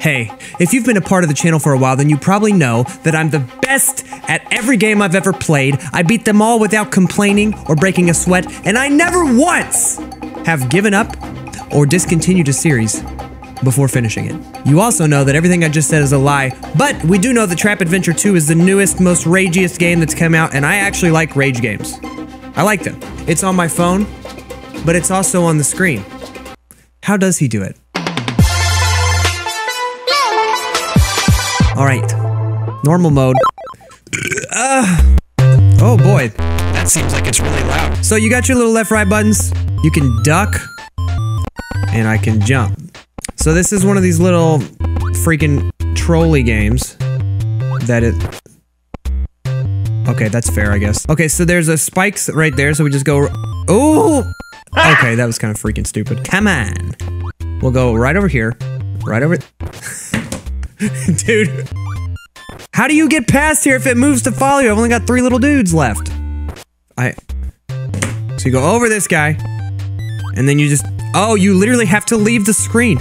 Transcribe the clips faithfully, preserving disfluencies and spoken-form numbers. Hey, if you've been a part of the channel for a while, then you probably know that I'm the best at every game I've ever played. I beat them all without complaining or breaking a sweat, and I never once have given up or discontinued a series before finishing it. You also know that everything I just said is a lie, but we do know that Trap Adventure two is the newest, most ragiest game that's come out, and I actually like rage games. I like them. It's on my phone, but it's also on the screen. How does he do it? All right, normal mode. Uh, oh boy. That seems like it's really loud. So you got your little left-right buttons. You can duck, and I can jump. So this is one of these little freaking trolley games that it... Okay, that's fair, I guess. Okay, so there's a spikes right there, so we just go... Ooh! Okay, that was kind of freaking stupid. Come on. We'll go right over here. Right over... Dude. How do you get past here if it moves to follow you? I've only got three little dudes left. I... So you go over this guy. And then you just... Oh, you literally have to leave the screen.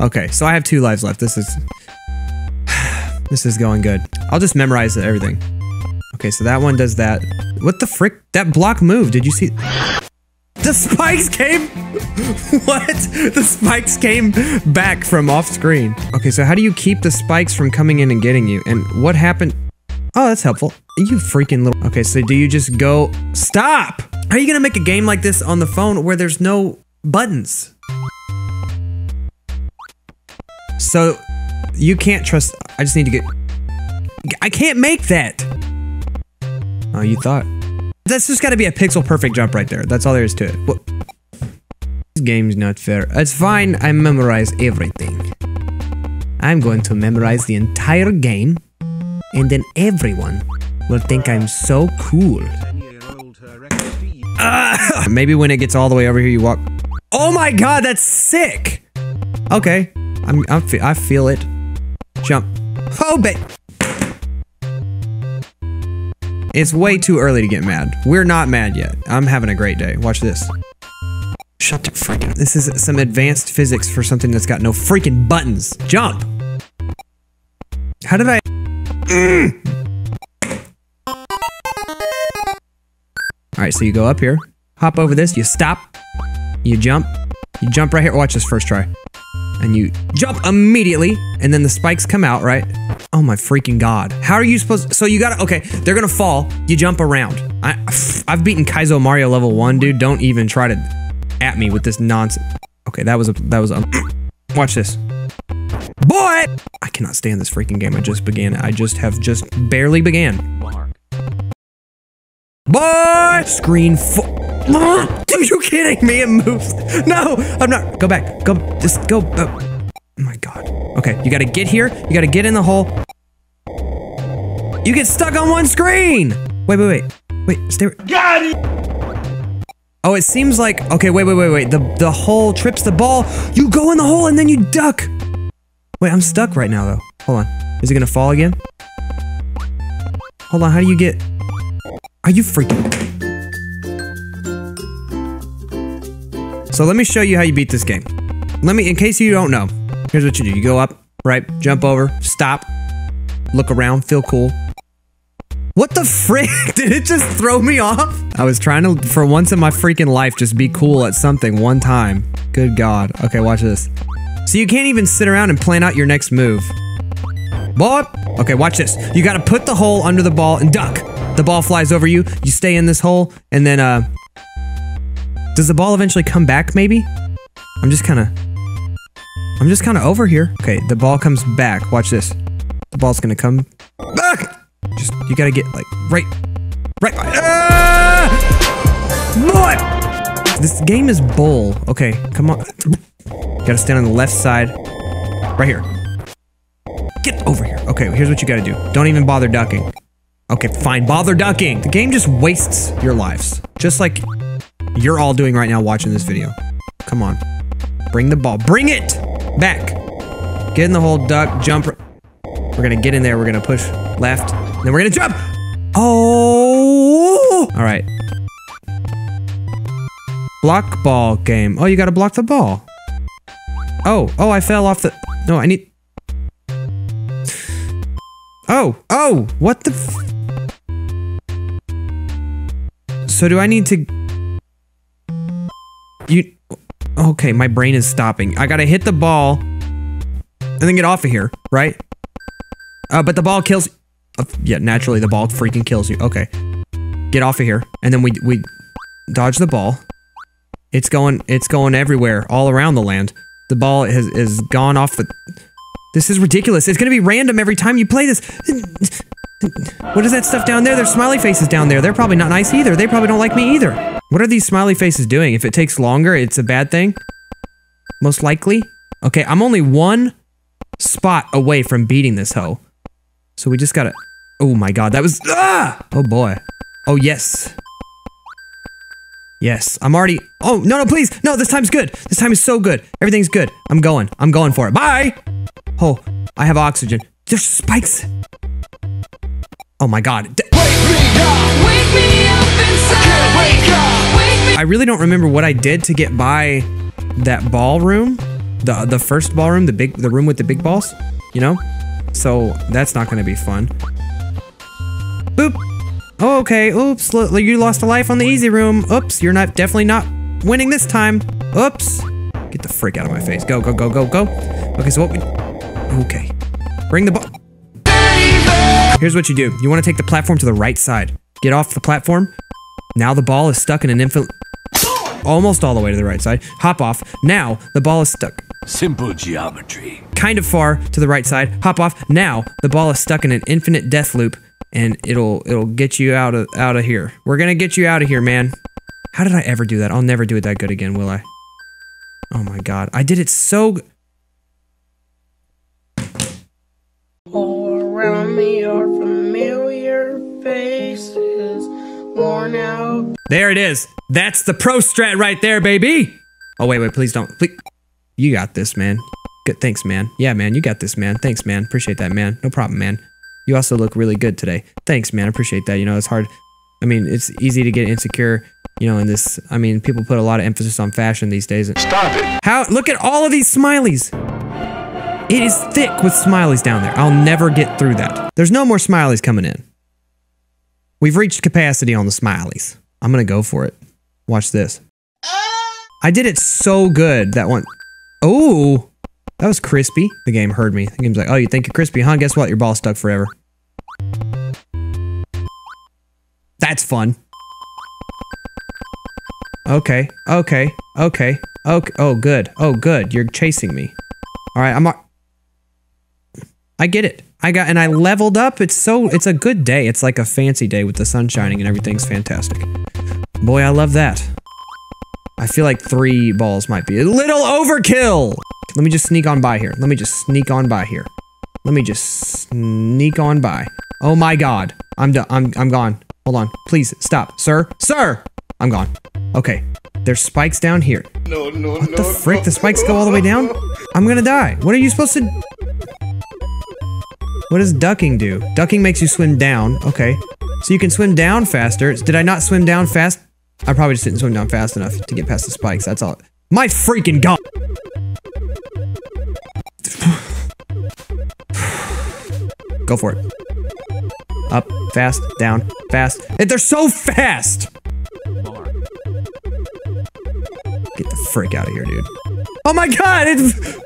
Okay, so I have two lives left. This is... This is going good. I'll just memorize everything. Okay, so that one does that. What the frick? That block moved. Did you see... The spikes came... What? The spikes came back from off screen. Okay, so how do you keep the spikes from coming in and getting you? And what happened? Oh, that's helpful. You freaking little... Okay, so do you just go... Stop! How are you gonna make a game like this on the phone where there's no buttons? So, you can't trust... I just need to get... I can't make that! Oh, you thought... That's just gotta be a pixel perfect jump right there. That's all there is to it. What? This game's not fair. It's fine. I memorize everything. I'm going to memorize the entire game, and then everyone will think I'm so cool. Uh, maybe when it gets all the way over here, you walk. Oh my god, that's sick! Okay, I'm, I'm fe I feel it. Jump. Oh, babe. It's way too early to get mad. We're not mad yet. I'm having a great day. Watch this. Shut the freak up. This is some advanced physics for something that's got no freaking buttons. Jump! How did I... Mm. Alright, so you go up here. Hop over this. You stop. You jump. You jump right here. Watch this first try. And you jump immediately. And then the spikes come out, right? Oh my freaking god. How are you supposed to, so you gotta, okay, they're gonna fall, you jump around. I, I've beaten Kaizo Mario level one, dude, don't even try to at me with this nonsense. Okay, that was a, that was a, watch this. Boy! I cannot stand this freaking game I just began. I just have just barely began. Boy! Screen full. Dude, you kidding me? It moves. No, I'm not, go back, go, just go, oh my god. Okay, you gotta get here, you gotta get in the hole. You get stuck on one screen! Wait, wait, wait, wait, stay- Got it! Oh, it seems like- Okay, wait, wait, wait, wait, the, the hole trips the ball. You go in the hole and then you duck! Wait, I'm stuck right now, though. Hold on. Is it gonna fall again? Hold on, how do you get- Are you freaking- So let me show you how you beat this game. Let me- in case you don't know, here's what you do. You go up, right, jump over, stop, look around, feel cool. What the frick? Did it just throw me off? I was trying to, for once in my freaking life, just be cool at something one time. Good god. Okay, watch this. So you can't even sit around and plan out your next move. Boy! Okay, watch this. You gotta put the hole under the ball and duck. The ball flies over you, you stay in this hole, and then, uh... does the ball eventually come back, maybe? I'm just kinda... I'm just kind of over here. Okay, the ball comes back. Watch this. The ball's gonna come back. Just, you gotta get like right, right. Ah! What? This game is bull. Okay, come on. Gotta stand on the left side. Right here. Get over here. Okay, here's what you gotta do. Don't even bother ducking. Okay, fine. Bother ducking. The game just wastes your lives. Just like you're all doing right now watching this video. Come on. Bring the ball. Bring it! Back. Get in the hole, duck, jump. We're gonna get in there, we're gonna push left, then we're gonna jump! Oh! Alright. Block ball game. Oh, you gotta block the ball. Oh, oh, I fell off the- No, I need... Oh! Oh! What the f... So do I need to... You... Okay, my brain is stopping. I gotta hit the ball and then get off of here, right? Uh, but the ball kills... Uh, yeah, naturally the ball freaking kills you. Okay. Get off of here. And then we... we dodge the ball. It's going... It's going everywhere. All around the land. The ball has, has gone off the... This is ridiculous. It's gonna be random every time you play this. What is that stuff down there? There's smiley faces down there. They're probably not nice either. They probably don't like me either. What are these smiley faces doing? If it takes longer, it's a bad thing. Most likely. Okay, I'm only one spot away from beating this hoe. So we just gotta... Oh my god, that was... Ah! Oh boy. Oh yes. Yes, I'm already... Oh, no, no, please! No, this time's good! This time is so good! Everything's good. I'm going. I'm going for it. Bye! Oh, I have oxygen. There's spikes! Oh my god. Wake me up! Wake me up inside! Can't wake up! Wake me. I really don't remember what I did to get by that ballroom. The, the first ballroom, the big, the room with the big balls, you know? So, that's not gonna be fun. Boop! Oh, okay. Oops, you lost a life on the easy room. Oops, you're not definitely not winning this time. Oops. Get the freak out of my face. Go, go, go, go, go. Okay, so what we... Okay. Bring the ball. Here's what you do. You want to take the platform to the right side. Get off the platform. Now the ball is stuck in an infinite... Almost all the way to the right side. Hop off. Now the ball is stuck. Simple geometry. Kind of far to the right side. Hop off. Now the ball is stuck in an infinite death loop. And it'll it'll get you out of out of here. We're gonna get you out of here, man. How did I ever do that? I'll never do it that good again, will I? Oh my god, I did it so. All around me are familiar faces, worn out. There it is. That's the pro strat right there, baby. Oh wait, wait, please don't. Please. You got this, man. Good, thanks, man. Yeah, man, you got this, man. Thanks, man. Appreciate that, man. No problem, man. You also look really good today. Thanks, man. I appreciate that. You know, it's hard. I mean, it's easy to get insecure, you know, in this. I mean, people put a lot of emphasis on fashion these days. Stop it. How? Look at all of these smileys. It is thick with smileys down there. I'll never get through that. There's no more smileys coming in. We've reached capacity on the smileys. I'm going to go for it. Watch this. I did it so good. That one. Oh, that was crispy. The game heard me. The game's like, oh, you think you're crispy, huh? Guess what? Your ball's stuck forever. That's fun. Okay, okay, okay, okay. Oh, good. Oh, good. You're chasing me. All right, I'm. A I get it. I got, and I leveled up. It's so. It's a good day. It's like a fancy day with the sun shining and everything's fantastic. Boy, I love that. I feel like three balls might be a little overkill. Let me just sneak on by here. Let me just sneak on by here. Let me just sneak on by. Oh my god. I'm done. I'm I'm gone. Hold on. Please stop. Sir. Sir! I'm gone. Okay. There's spikes down here. No, no, what no. What the frick? No, the spikes go all the way down? I'm gonna die. What are you supposed to... What does ducking do? Ducking makes you swim down. Okay. So you can swim down faster. Did I not swim down fast? I probably just didn't swim down fast enough to get past the spikes. That's all. My freaking god! Go for it. Up, fast, down, fast. They're so fast! Get the frick out of here, dude. Oh my god! It's...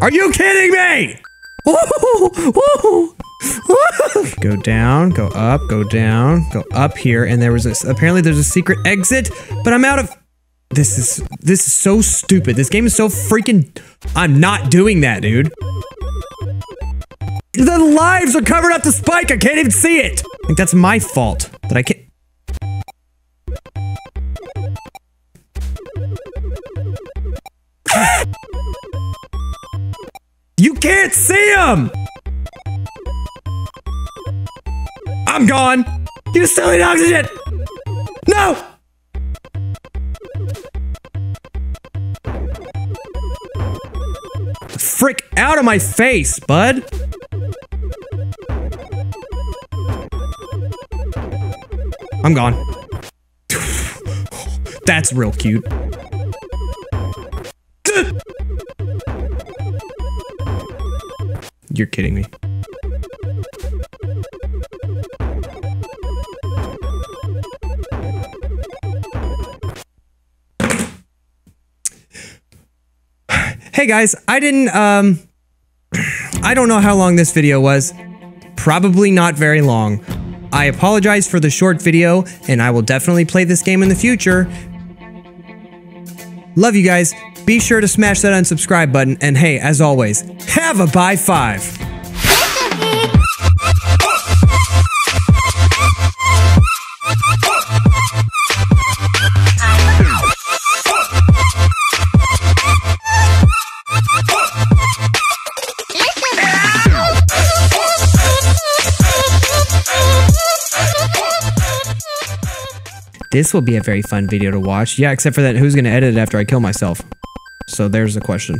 Are you kidding me?! Woo! Woo! Go down, go up, go down, go up here, and there was this. Apparently there's a secret exit, but I'm out of... This is, this is so stupid. This game is so freaking... I'm not doing that, dude. The lives are covered up the spike. I can't even see it. I think that's my fault that I can't... You can't see him! I'm gone! You still need oxygen! No! Frick out of my face, bud! I'm gone. That's real cute. You're kidding me. Hey guys, I didn't, um, I don't know how long this video was. Probably not very long. I apologize for the short video, and I will definitely play this game in the future. Love you guys. Be sure to smash that unsubscribe button, and hey, as always, have a bye five! This will be a very fun video to watch. Yeah, except for that, who's going to edit it after I kill myself? So there's the question.